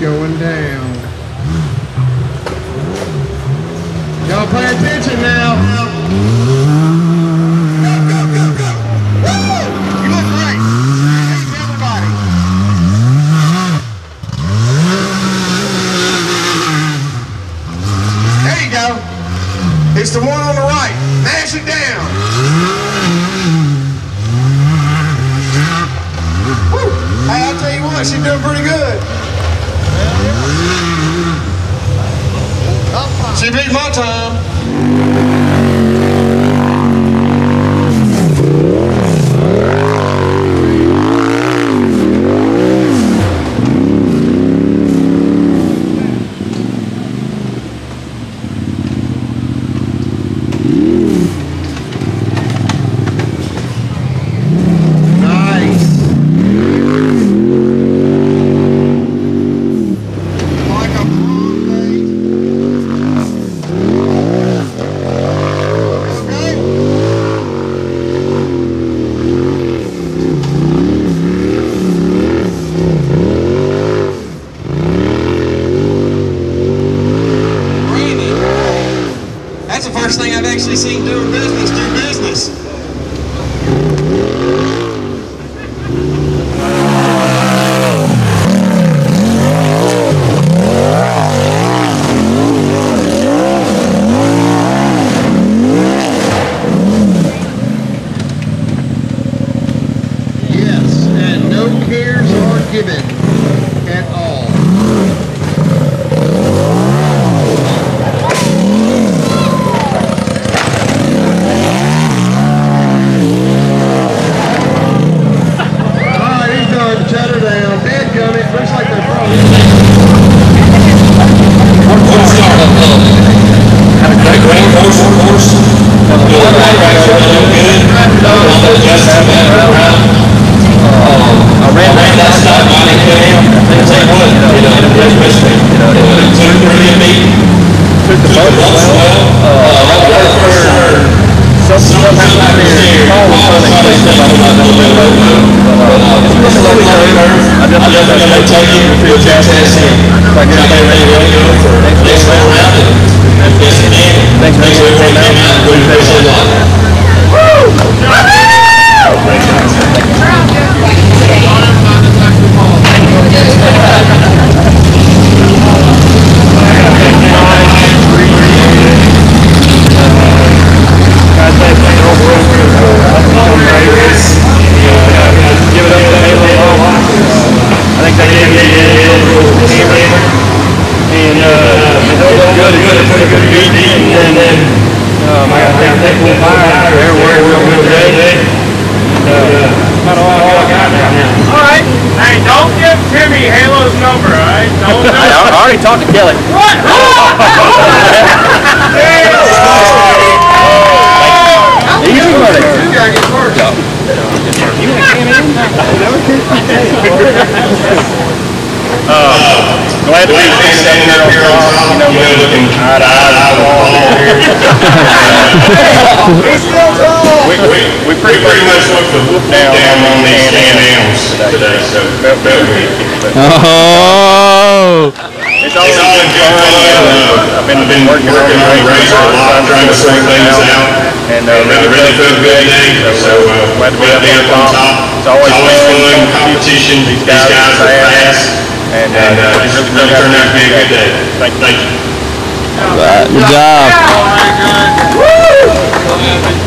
going down. Y'all pay attention now. Go, go, go, go. Woo! You look great. Thanks everybody. There you go. It's the one on the right. Mash it down. Hey, I'll tell you what, she's doing pretty good. She beat my time. First thing I've actually seen doing business, do business. Yes, and no cares are given at all. Oh! It's all in good fun. I've been working on the race a lot, trying to sort things out. And really feel good day. So glad to be up here on top. It's always fun competition. These guys are fast. And it's really turned out to be a good day. Thank you. All right, good job. Woo!